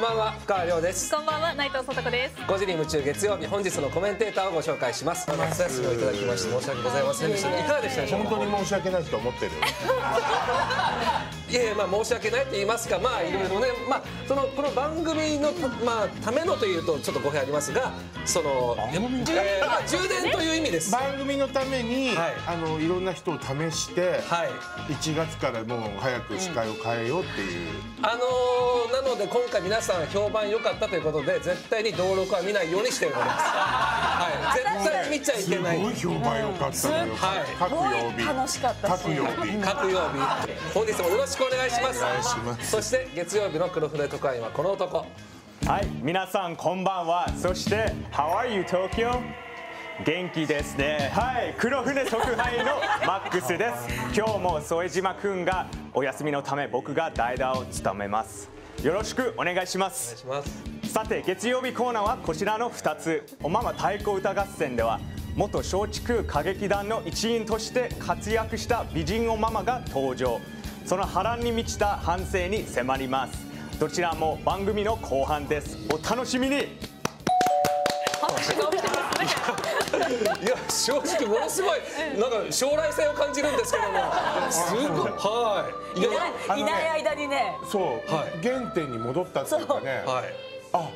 んばんは、深川亮です。こんばんは、内藤聡子です。5時に夢中月曜日、本日のコメンテーターをご紹介します。夏休みをいただきまして申し訳ございませんでした。いかがでしたでしょうか。本当に申し訳ないと思ってるいやいや、まあ申し訳ないと言いますか、まあいろいろね、まあそのこの番組のまあためのというとちょっと語弊ありますが、その充電という意味です。番組のためにいろんな人を試して1月からもう早く司会を変えようっていう、なので今回皆さん評判良かったということで、絶対に登録は見ないようにしております。はい、絶対見ちゃいけない。すごい評判良かったのよ。各曜日楽しかったし、各曜日各曜日本日もよろしくお願いします。そして月曜日の黒船特派員はこの男。はい、皆さんこんばんは。そして How are you Tokyo？ 元気ですね。はい、黒船特派員のマックスです。今日も副島くんがお休みのため、僕が代打を務めます。よろしくお願いします。さて、月曜日コーナーはこちらの2つ。おまま太鼓歌合戦では元松竹歌劇団の一員として活躍した美人おママが登場。その波乱に満ちた反省に迫ります。どちらも番組の後半です。お楽しみに。いや、正直ものすごいなんか将来性を感じるんですけども、すごい、はい、いない間にね、そう、はい、原点に戻ったっていうかね、はい、あ、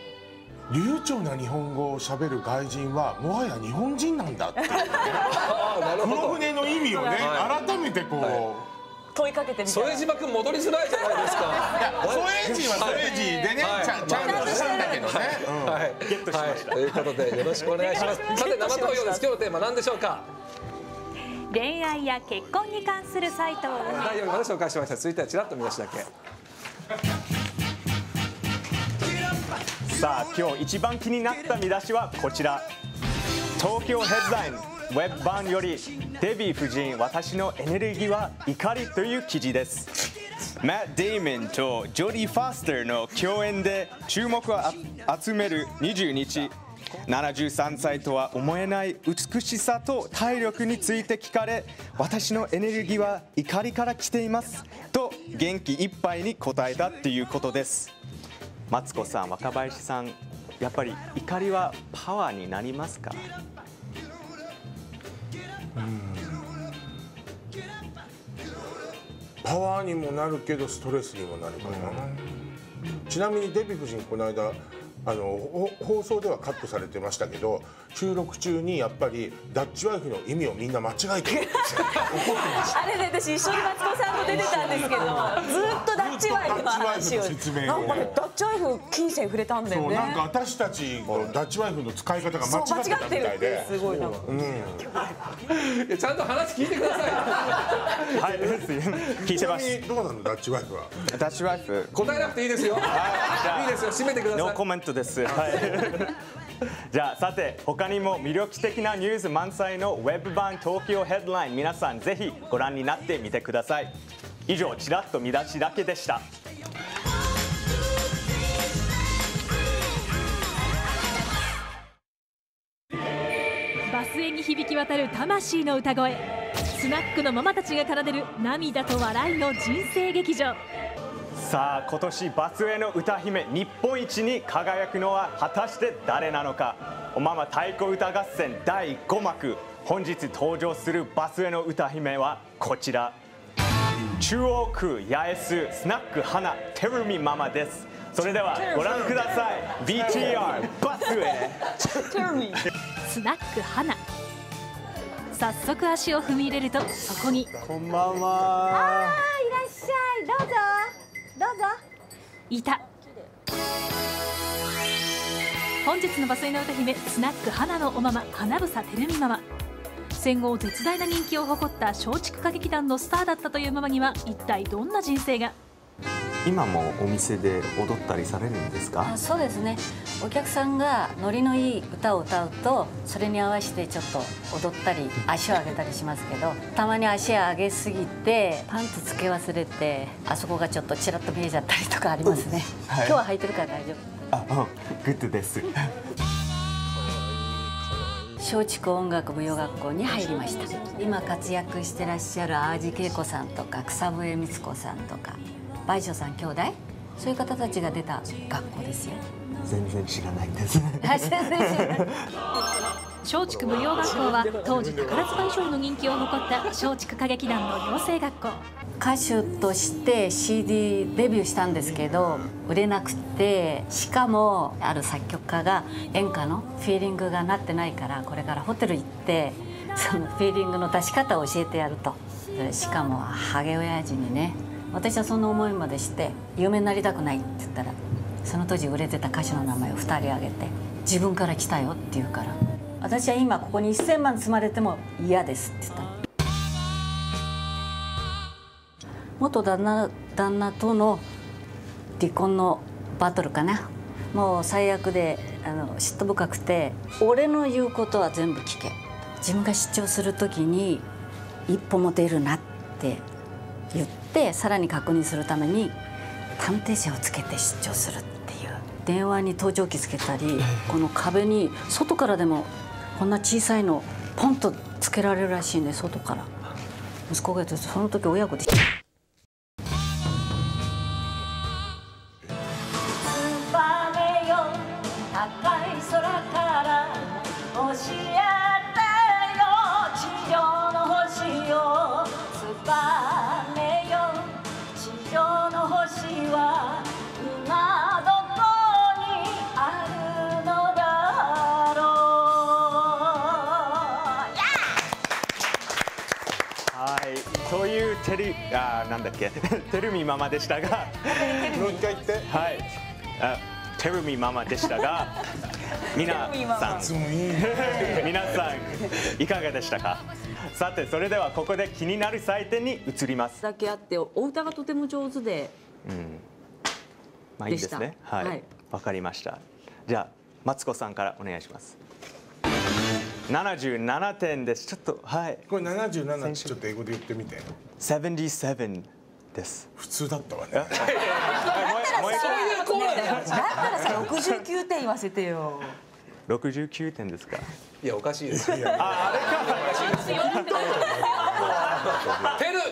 流暢な日本語をしゃべる外人はもはや日本人なんだっていう、黒船の意味をね、改めてこう。はいはい、問いかけてみたら副島君戻りづらいじゃないですか。副島は副島でね、ちゃんとしたんだけどね。ゲットしました。ということでよろしくお願いします。さて、生投票です。今日のテーマ何でしょうか。恋愛や結婚に関するサイトを第4位まで紹介しました。続いてはちらっと見出しだけ。さあ、今日一番気になった見出しはこちら。東京ヘッドラインウェブ版より、デヴィ夫人私のエネルギーは怒りという記事です。マット・デイモンとジョディ・ファスターの共演で注目を集める20日、73歳とは思えない美しさと体力について聞かれ、私のエネルギーは怒りから来ていますと元気いっぱいに答えたということです。マツコさん、若林さん、やっぱり怒りはパワーになりますか。パワーにもなるけどストレスにもなるかな。ちなみにデヴィ夫人、この間放送ではカットされてましたけど、収録中にやっぱりダッチワイフの意味をみんな間違えてるんですよ。怒ってました。あれね、私一緒にマツコさんと出てたんですけど、ずっとダッチワイフの話を、なんかね、ダッチワイフ金銭触れたんだよね。なんか私たちのダッチワイフの使い方が間違ってたみたいで、すごいな。ちゃんと話聞いてください。はい、聞いてます。どうなのダッチワイフは。ダッチワイフ答えなくていいですよ。いいですよ、締めてください。ノーコメントです。はい。じゃあ、さて、他にも魅力的なニュース満載のウェブ版東京ヘッドライン、皆さんぜひご覧になってみてください。以上、ちらっと見出しだけでした。バスへに響き渡る魂の歌声。スナックのママたちが奏でる涙と笑いの人生劇場。さあ、今年バスへの歌姫日本一に輝くのは果たして誰なのか。おまま太鼓歌合戦第5幕、本日登場するバスへの歌姫はこちら、中央区八重洲スナック花テルミママです。それではご覧ください。 BTR バスへスナック花。早速足を踏み入れると、そこにこんばんは、あー、いらっしゃい、どうぞどうぞ。いた。本日のバスへの歌姫、スナック花のおママ、花房てるみママ。戦後絶大な人気を誇った松竹歌劇団のスターだったというママには一体どんな人生が。今もお店で踊ったりされるんですか。そうですね、お客さんがノリのいい歌を歌うと、それに合わせてちょっと踊ったり足を上げたりしますけど、たまに足を上げすぎてパンツつけ忘れて、あそこがちょっとちらっと見えちゃったりとかありますね、うん、はい、今日は履いてるから大丈夫。あ、うん、グッドです松竹音楽舞踊学校に入りました。今活躍してらっしゃる淡路恵子さんとか草笛光子さんとか倍賞さん兄弟そういう方たちが出た学校ですよ。全然知らないんです松竹舞踊学校は当時宝塚以上の人気を誇った松竹歌劇団の養成学校。歌手として CD デビューしたんですけど売れなくて、しかもある作曲家が演歌のフィーリングがなってないから、これからホテル行ってそのフィーリングの出し方を教えてやると。しかもハゲ親父にね、私はその思いまでして有名になりたくないって言ったら、その当時売れてた歌手の名前を2人挙げて自分から来たよって言うから、私は今ここに1000万積まれても嫌ですって言った。元旦那との離婚のバトルかな。もう最悪で嫉妬深くて、俺の言うことは全部聞け、自分が主張する時に一歩も出るなって言って、さらに確認するために探偵社をつけて出張するっていう。電話に盗聴器つけたり、この壁に外からでもこんな小さいのポンとつけられるらしいんで、外から息子がやって、その時親子で。というテルミママでしたが、もう一回言って、はい、テルミママでしたが、皆さんいかがでしたか。さてそれではここで気になる採点に移ります。だけあってお歌がとても上手で、まあいいですね。はい、わかりました。じゃあマツコさんからお願いします。77点です。ちょっとはい。これ77ちょっと英語で言ってみて。77です。普通だったわね。だったらさ69点言わせてよ。69点ですか。いやおかしいです。あれか。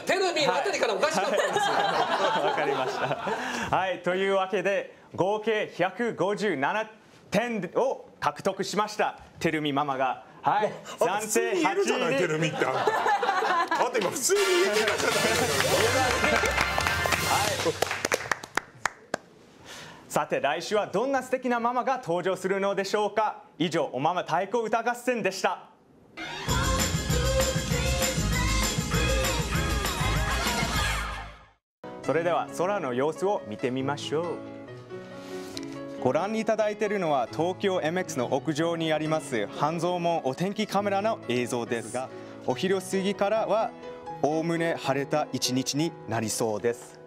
テルミのあたりからおかしかったんですよ。わかりました。はい、というわけで合計157点を獲得しましたテルミママが。はい、暫定8位。普通にいるじゃないテルミって。あと今普通にいるじゃない。さて来週はどんな素敵なママが登場するのでしょうか。以上おママ太鼓歌合戦でした。それでは空の様子を見てみましょう。ご覧いただいているのは東京 MX の屋上にあります半蔵門お天気カメラの映像ですが、お昼過ぎからはおおむね晴れた一日になりそうです。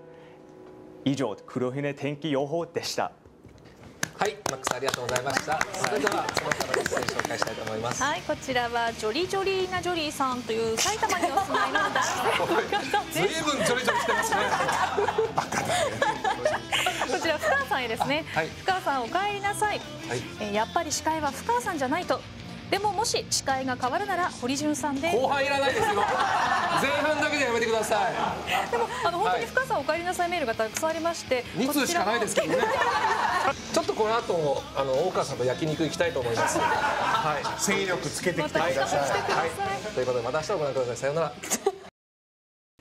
以上黒船天気予報でした。はい、マックスありがとうございました。それでは、その他の実践紹介したいと思います。はい、こちらはジョリジョリーナジョリーさんという埼玉にお住まいの男性の方です。ずいぶんジョリジョリしてますね。バカだね。こちら深川さんへですね。はい、深川さんお帰りなさい。はい、やっぱり司会は深川さんじゃないと。でももし司会が変わるなら堀潤さんで。後輩いらないですよ。前半だけでやめてください。でも本当に深川さんお帰りなさいメールがたくさんありまして、2通しかないですけどね。ちょっとこの後も大川さんと焼肉行きたいと思います。はい、精力つけてきてください。はい、ということでまた明日ご覧ください。さようなら。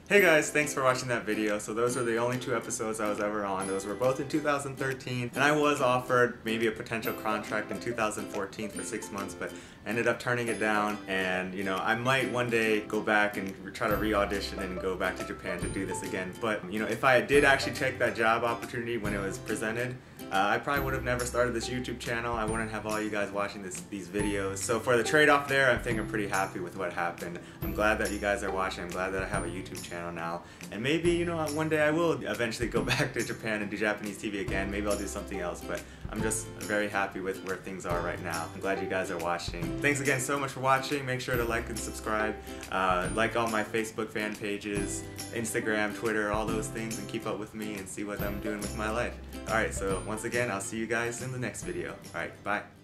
Hey guys, thanks for watching that video. So those are the only two episodes I was ever on. Those were both in 2013, and I was offered maybe a potential contract in 2014 for 6 months, but ended up turning it down. And you know, I might one day go back and try to re-audition and go back to Japan to do this again. But you know, if I did actually take that job opportunity when it was presented, I probably would have never started this YouTube channel. I wouldn't have all you guys watching these videos. So for the trade-off there, I think I'm pretty happy with what happened. I'm glad that you guys are watching. I'm glad that I have a YouTube channel now, and maybe you know one day I will eventually go back to Japan and do Japanese TV again. Maybe I'll do something else, but I'm just very happy with where things are right now. I'm glad you guys are watching. Thanks again so much for watching. Make sure to like and subscribe, like all my Facebook fan pages, Instagram, Twitter, all those things, and keep up with me and see what I'm doing with my life. All right, so once again I'll see you guys in the next video. All right, bye.